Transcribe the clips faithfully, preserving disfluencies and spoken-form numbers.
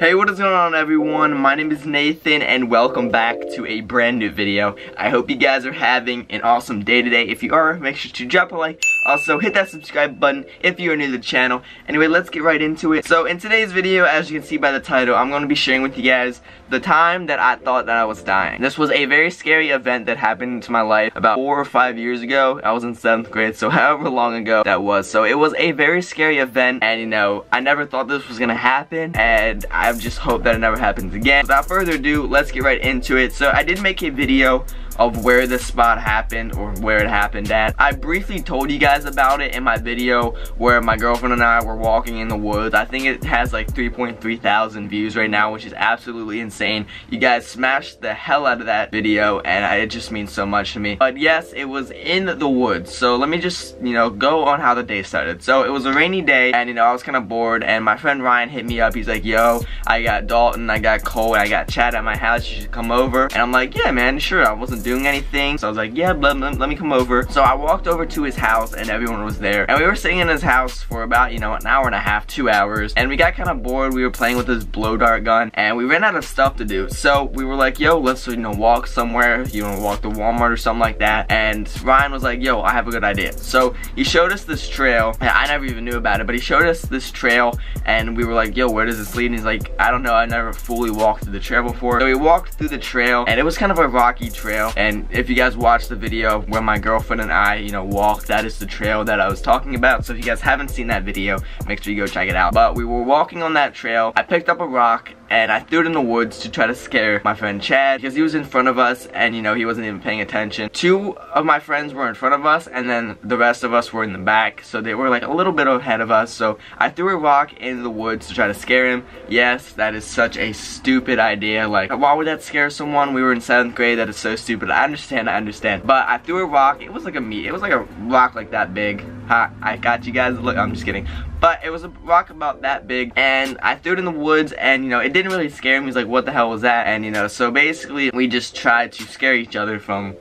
Hey, what is going on everyone? My name is Nathan and welcome back to a brand new video. I hope you guys are having an awesome day today. If you are, make sure to drop a like. Also, hit that subscribe button if you are new to the channel. Anyway, let's get right into it. So in today's video, as you can see by the title, I'm going to be sharing with you guys the time that I thought that I was dying. This was a very scary event that happened to my life about four or five years ago. I was in seventh grade, so however long ago that was. So it was a very scary event, and you know, I never thought this was going to happen, and I I just hope that it never happens again. Without further ado, let's get right into it. So I did make a video of where this spot happened or where it happened at. I briefly told you guys about it in my video where my girlfriend and I were walking in the woods. I think it has like three point three thousand views right now, which is absolutely insane. You guys smashed the hell out of that video and I, it just means so much to me. But yes, it was in the woods. So let me just, you know, go on how the day started. So it was a rainy day and, you know, I was kind of bored and my friend Ryan hit me up. He's like, yo, I got Dalton, I got Cole, and I got Chad at my house. You should come over. And I'm like, yeah, man, sure. I wasn't doing anything, so I was like, yeah, let, let, let me come over. So I walked over to his house and everyone was there, and we were sitting in his house for about, you know, an hour and a half, two hours, and we got kind of bored. We were playing with this blow dart gun and we ran out of stuff to do, so we were like, yo, let's, you know, walk somewhere, you know, walk to Walmart or something like that. And Ryan was like, yo, I have a good idea. So he showed us this trail, and I never even knew about it, but he showed us this trail and we were like, yo, where does this lead? And he's like, I don't know, I never fully walked through the trail before. So we walked through the trail and it was kind of a rocky trail. And if you guys watched the video where my girlfriend and I, you know, walked, that is the trail that I was talking about. So if you guys haven't seen that video, make sure you go check it out. But we were walking on that trail. I picked up a rock and I threw it in the woods to try to scare my friend Chad because he was in front of us and, you know, he wasn't even paying attention. Two of my friends were in front of us and then the rest of us were in the back. So they were like a little bit ahead of us. So I threw a rock in the woods to try to scare him. Yes, that is such a stupid idea. Like, why would that scare someone? We were in seventh grade. That is so stupid. But I understand, I understand. But I threw a rock. It was like a meat. It was like a rock like that big. Ha! I got you guys. Look, I'm just kidding. But it was a rock about that big, and I threw it in the woods, and, you know, it didn't really scare him. He's like, "What the hell was that?" And, you know, so basically, we just tried to scare each other from,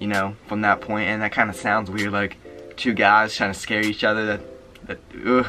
you know, from that point. And that kind of sounds weird, like two guys trying to scare each other. That, that, ugh.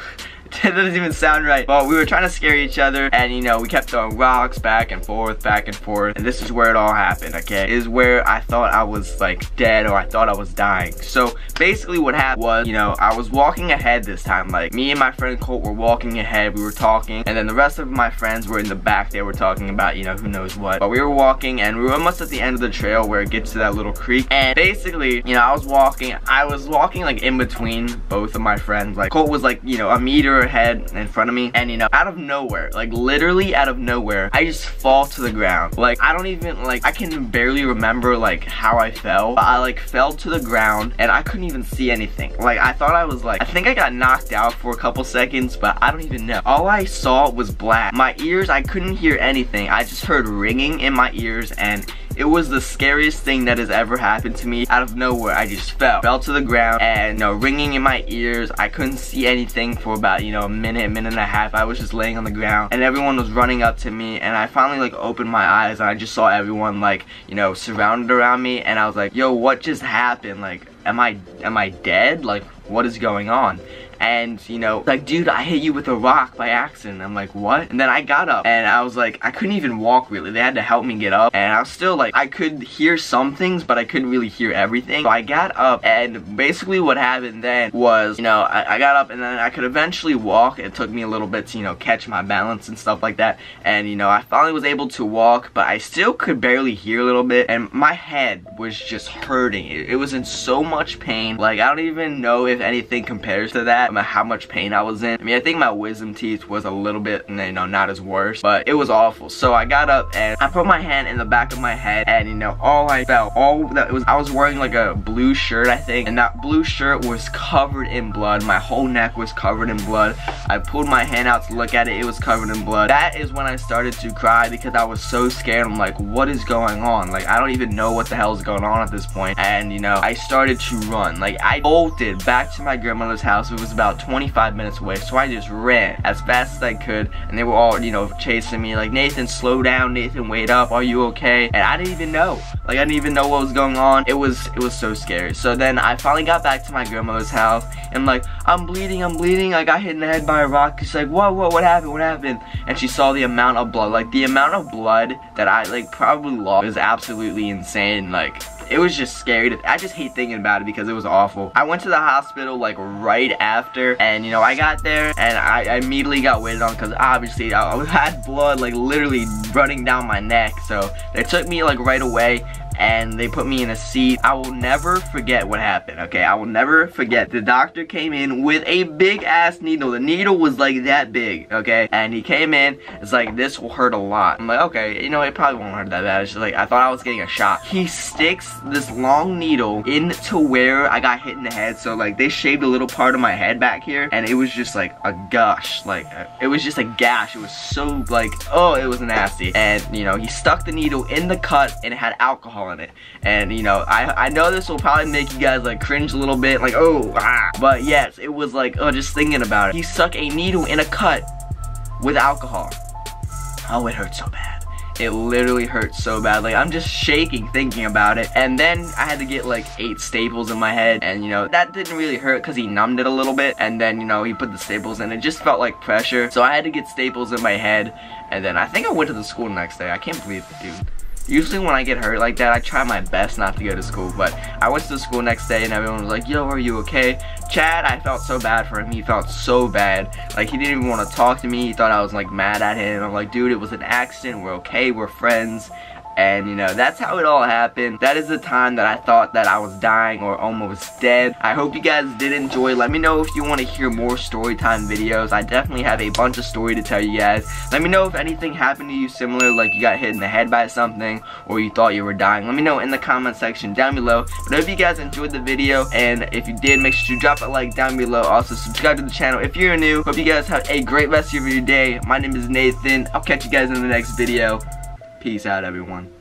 That doesn't even sound right. Well, we were trying to scare each other, and, you know, we kept throwing rocks back and forth, back and forth, and this is where it all happened, okay? This is where I thought I was, like, dead, or I thought I was dying. So, basically what happened was, you know, I was walking ahead this time. Like, me and my friend Colt were walking ahead, we were talking, and then the rest of my friends were in the back. They were talking about, you know, who knows what. But we were walking, and we were almost at the end of the trail where it gets to that little creek, and basically, you know, I was walking, I was walking, like, in between both of my friends. Like, Colt was, like, you know, a meter head in front of me, and, you know, out of nowhere, like literally out of nowhere, I just fall to the ground. Like, I don't even, like, I can barely remember like how I fell, but I like fell to the ground and I couldn't even see anything. Like, I thought I was like, I think I got knocked out for a couple seconds, but I don't even know. All I saw was black. My ears, I couldn't hear anything. I just heard ringing in my ears, and it was the scariest thing that has ever happened to me. Out of nowhere, I just fell. Fell to the ground and, you know, ringing in my ears. I couldn't see anything for about, you know, a minute, minute and a half. I was just laying on the ground and everyone was running up to me, and I finally, like, opened my eyes and I just saw everyone, like, you know, surrounded around me, and I was like, yo, what just happened? Like, am I, am I dead? Like, what is going on? And, you know, like, dude, I hit you with a rock by accident. I'm like, what? And then I got up and I was like, I couldn't even walk really. They had to help me get up, and I was still like, I could hear some things, but I couldn't really hear everything. So I got up, and basically what happened then was, you know, I, I got up and then I could eventually walk. It took me a little bit to, you know, catch my balance and stuff like that. And, you know, I finally was able to walk, but I still could barely hear a little bit, and my head was just hurting. It, it was in so much pain. Like, I don't even know if anything compares to that. How much pain I was in. I mean, I think my wisdom teeth was a little bit, you know, not as worse, but it was awful. So I got up and I put my hand in the back of my head, and, you know, all I felt, all that was, I was wearing like a blue shirt, I think, and that blue shirt was covered in blood. My whole neck was covered in blood. I pulled my hand out to look at it. It was covered in blood. That is when I started to cry because I was so scared. I'm like, what is going on? Like, I don't even know what the hell is going on at this point. And, you know, I started to run. Like, I bolted back to my grandmother's house. It was about about twenty-five minutes away, so I just ran as fast as I could, and they were all, you know, chasing me like, Nathan, slow down, Nathan, wait up, are you okay? And I didn't even know. Like, I didn't even know what was going on. It was, it was so scary. So then I finally got back to my grandmother's house, and like, I'm bleeding, I'm bleeding. I got hit in the head by a rock. She's like, whoa, whoa, what happened, what happened? And she saw the amount of blood. Like, the amount of blood that I, like, probably lost is absolutely insane. Like, it was just scary. To, I just hate thinking about it because it was awful. I went to the hospital like right after, and you know, I got there and I, I immediately got waited on because obviously I, I had blood like literally running down my neck. So they took me like right away, and they put me in a seat. I will never forget what happened, okay? I will never forget. The doctor came in with a big ass needle. The needle was like that big, okay? And he came in, it's like, this will hurt a lot. I'm like, okay, you know, it probably won't hurt that bad. It's just like, I thought I was getting a shot. He sticks this long needle into where I got hit in the head. So like, they shaved a little part of my head back here, and it was just like a gush. Like, it was just a gash. It was so like, oh, it was nasty. And you know, he stuck the needle in the cut, and it had alcohol on it. And you know, I, I know this will probably make you guys like cringe a little bit, like, oh, ah. But yes, it was like, oh, just thinking about it. He stuck a needle in a cut with alcohol. Oh, it hurt so bad. It literally hurt so bad. Like, I'm just shaking thinking about it. And then I had to get like eight staples in my head, and you know, that didn't really hurt because he numbed it a little bit, and then you know, he put the staples in. It just felt like pressure, so I had to get staples in my head. And then I think I went to the school the next day. I can't believe it, dude. Usually when I get hurt like that, I try my best not to go to school, but I went to school next day and everyone was like, yo, are you okay? Chad, I felt so bad for him. He felt so bad. Like, he didn't even want to talk to me. He thought I was like mad at him. I'm like, dude, it was an accident. We're okay. We're friends. And you know, that's how it all happened. That is the time that I thought that I was dying or almost dead. I hope you guys did enjoy. Let me know if you want to hear more story time videos. I definitely have a bunch of story to tell you guys. Let me know if anything happened to you similar, like you got hit in the head by something or you thought you were dying. Let me know in the comment section down below. But I hope you guys enjoyed the video, and if you did, make sure you drop a like down below. Also subscribe to the channel if you're new. Hope you guys have a great rest of your day. My name is Nathan. I'll catch you guys in the next video. Peace out, everyone.